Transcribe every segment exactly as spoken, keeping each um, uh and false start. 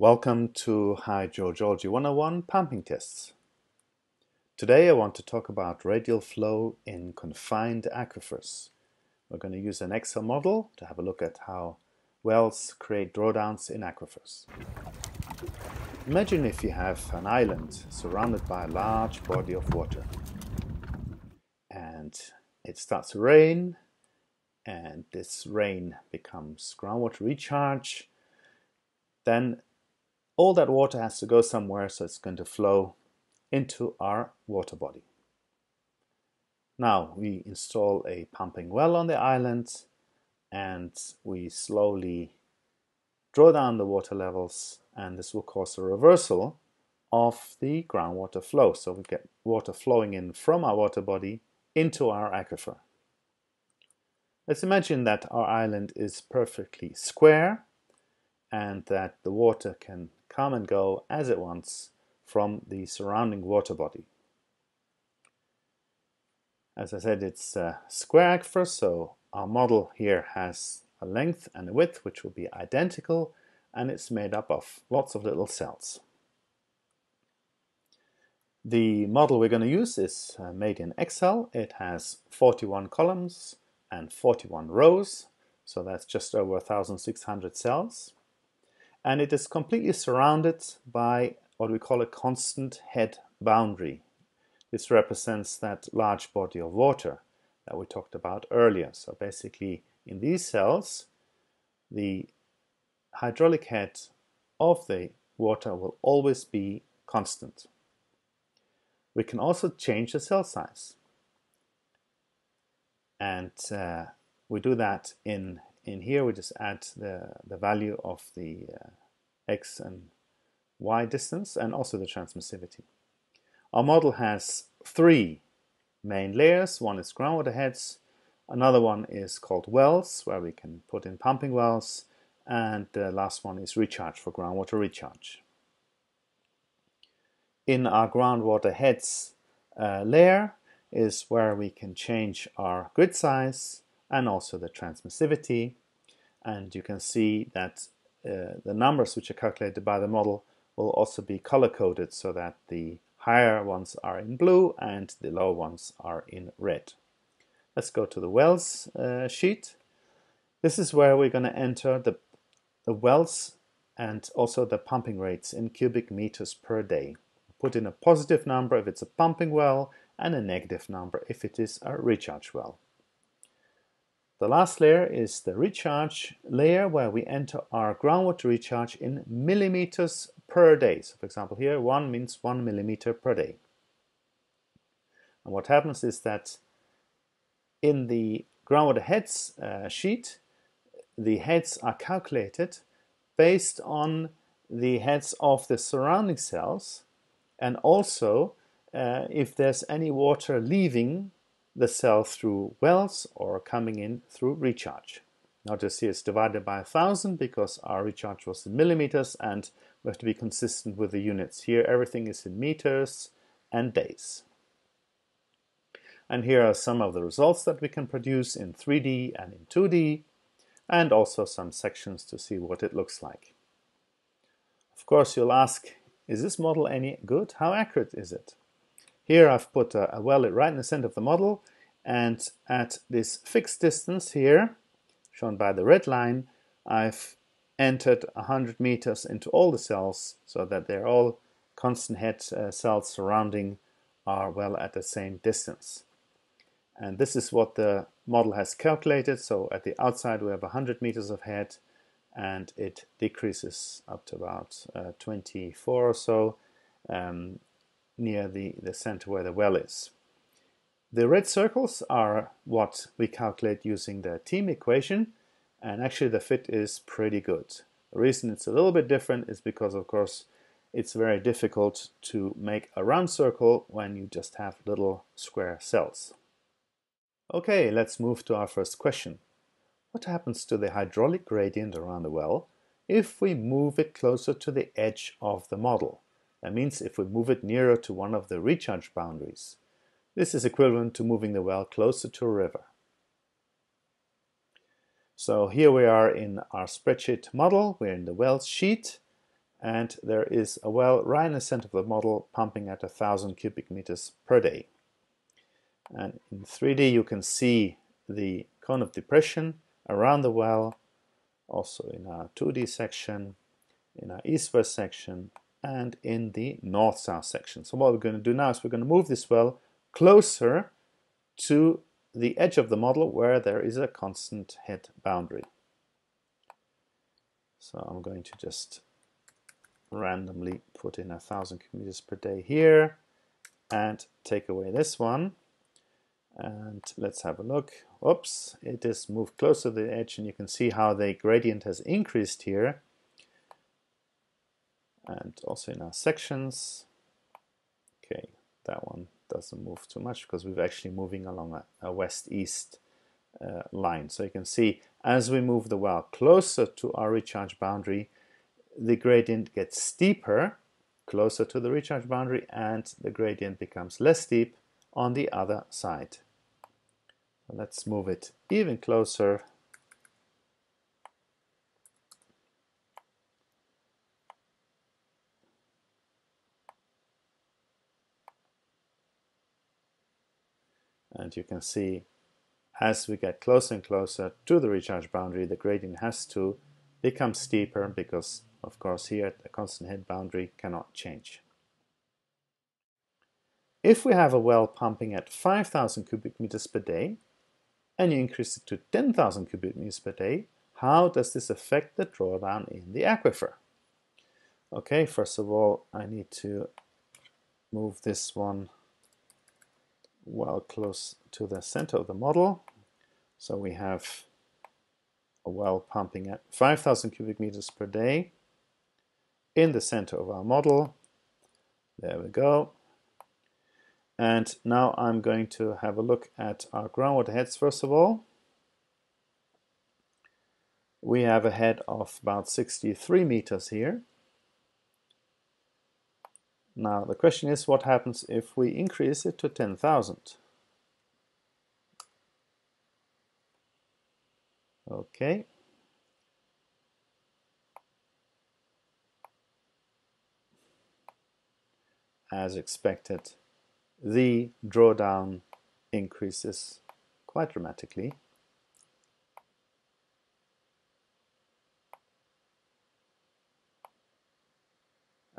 Welcome to Hydrogeology one oh one pumping tests. Today I want to talk about radial flow in confined aquifers. We're going to use an Excel model to have a look at how wells create drawdowns in aquifers. Imagine if you have an island surrounded by a large body of water. And it starts to rain, and this rain becomes groundwater recharge. Then all that water has to go somewhere, so it's going to flow into our water body. Now we install a pumping well on the island and we slowly draw down the water levels, and this will cause a reversal of the groundwater flow. So we get water flowing in from our water body into our aquifer. Let's imagine that our island is perfectly square and that the water can come and go as it wants from the surrounding water body. As I said, it's a square aquifer, so our model here has a length and a width which will be identical, and it's made up of lots of little cells. The model we're going to use is made in Excel. It has forty-one columns and forty-one rows, so that's just over one thousand six hundred cells. And it is completely surrounded by what we call a constant head boundary. This represents that large body of water that we talked about earlier. So basically, in these cells, the hydraulic head of the water will always be constant. We can also change the cell size. And uh, we do that in In here we just add the, the value of the uh, x and y distance, and also the transmissivity. Our model has three main layers. One is groundwater heads, another one is called wells, where we can put in pumping wells, and the last one is recharge, for groundwater recharge. In our groundwater heads uh, layer is where we can change our grid size and also the transmissivity, and you can see that uh, the numbers which are calculated by the model will also be color-coded, so that the higher ones are in blue and the lower ones are in red. Let's go to the wells uh, sheet. This is where we're going to enter the, the wells and also the pumping rates in cubic meters per day. Put in a positive number if it's a pumping well and a negative number if it is a recharge well. The last layer is the recharge layer, where we enter our groundwater recharge in millimeters per day. So for example here, one means one millimeter per day. And what happens is that in the groundwater heads uh, sheet, the heads are calculated based on the heads of the surrounding cells, and also uh, if there's any water leaving the cell through wells or coming in through recharge. Notice here it's divided by a thousand because our recharge was in millimeters, and we have to be consistent with the units. Here everything is in meters and days. And here are some of the results that we can produce in three D and in two D, and also some sections to see what it looks like. Of course you'll ask, is this model any good? How accurate is it? Here I've put a, a well right in the center of the model, and at this fixed distance here, shown by the red line, I've entered one hundred meters into all the cells, so that they're all constant head uh, cells surrounding our well at the same distance. And this is what the model has calculated, so at the outside we have one hundred meters of head, and it decreases up to about uh, twenty-four or so, um, near the, the center where the well is. The red circles are what we calculate using the Thiem equation, and actually the fit is pretty good. The reason it's a little bit different is because, of course, it's very difficult to make a round circle when you just have little square cells. Okay, let's move to our first question. What happens to the hydraulic gradient around the well if we move it closer to the edge of the model? That means if we move it nearer to one of the recharge boundaries. This is equivalent to moving the well closer to a river. So here we are in our spreadsheet model. We're in the wells sheet. and there is a well right in the center of the model pumping at a thousand cubic meters per day. And in three D you can see the cone of depression around the well, also in our two D section, in our east-west section, and in the north-south section. So what we're going to do now is we're going to move this well closer to the edge of the model where there is a constant head boundary. So I'm going to just randomly put in a thousand cubic meters per day here and take away this one. And let's have a look. Oops, it has moved closer to the edge, and you can see how the gradient has increased here. And also in our sections. Okay, that one doesn't move too much because we're actually moving along a, a west-east uh, line. So you can see as we move the well closer to our recharge boundary, the gradient gets steeper closer to the recharge boundary, and the gradient becomes less steep on the other side. Let's move it even closer. And you can see as we get closer and closer to the recharge boundary, the gradient has to become steeper because, of course, here the constant head boundary cannot change. If we have a well pumping at five thousand cubic meters per day and you increase it to ten thousand cubic meters per day, how does this affect the drawdown in the aquifer? Okay, first of all, I need to move this one well close to the center of the model. So we have a well pumping at five thousand cubic meters per day in the center of our model. There we go. And now I'm going to have a look at our groundwater heads first of all. We have a head of about sixty-three meters here. Now the question is, what happens if we increase it to ten thousand? Okay. As expected, the drawdown increases quite dramatically.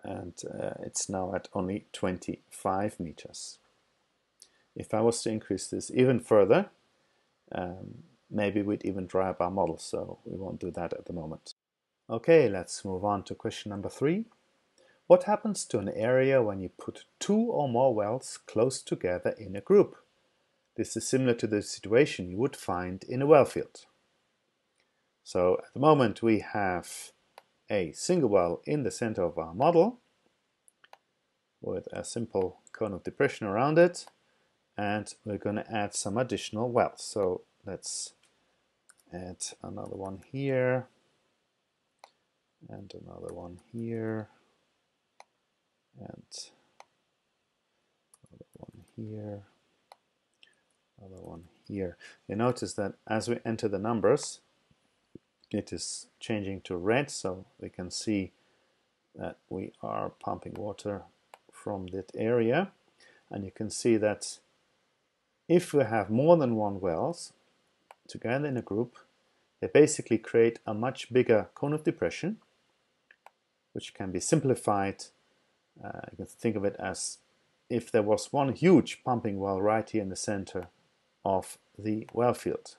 And uh, it's now at only twenty-five meters. If I was to increase this even further, um, maybe we'd even dry up our model, so we won't do that at the moment. Okay, let's move on to question number three. What happens to an area when you put two or more wells close together in a group? This is similar to the situation you would find in a well field. So at the moment we have a single well in the center of our model with a simple cone of depression around it, and we're going to add some additional wells. So let's add another one here and another one here. And another one here, another one here. You notice that as we enter the numbers, it is changing to red, so we can see that we are pumping water from that area. And you can see that if we have more than one wells together in a group, they basically create a much bigger cone of depression, which can be simplified. Uh, you can think of it as if there was one huge pumping well right here in the center of the well field.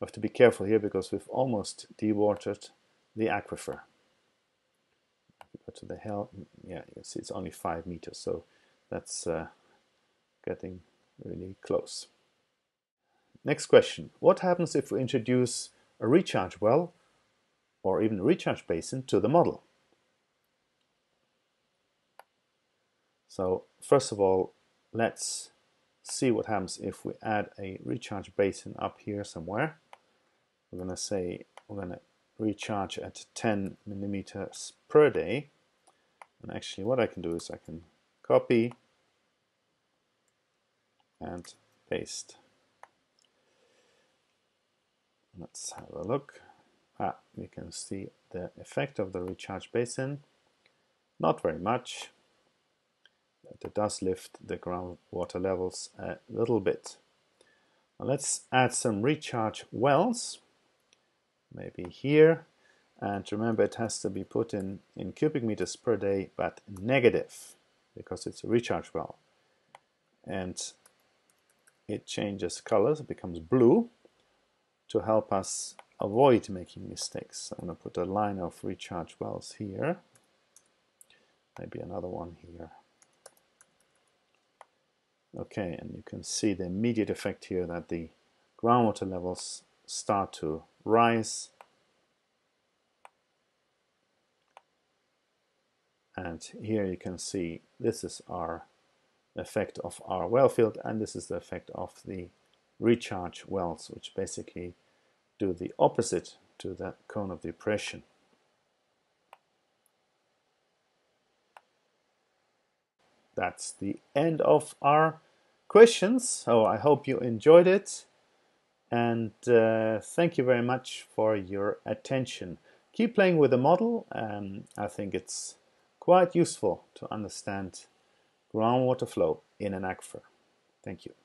We have to be careful here because we've almost dewatered the aquifer. If we go to the hell, yeah, you can see it's only five meters, so that's uh, getting really close. Next question. What happens if we introduce a recharge well or even a recharge basin to the model? So first of all, let's see what happens if we add a recharge basin up here somewhere. We're going to say we're going to recharge at ten millimeters per day. And actually what I can do is I can copy and paste. Let's have a look. Ah, we can see the effect of the recharge basin. Not very much, but it does lift the groundwater levels a little bit. Now let's add some recharge wells, maybe here. And remember, it has to be put in, in cubic meters per day, but negative, because it's a recharge well. And it changes colors, it becomes blue, to help us avoid making mistakes. I'm going to put a line of recharge wells here. Maybe another one here. Okay, and you can see the immediate effect here that the groundwater levels start to rise. And here you can see this is our effect of our well field, and this is the effect of the recharge wells, which basically do the opposite to the cone of depression. That's the end of our questions. So I hope you enjoyed it, and uh, thank you very much for your attention. Keep playing with the model, and I think it's quite useful to understand groundwater flow in an aquifer. Thank you.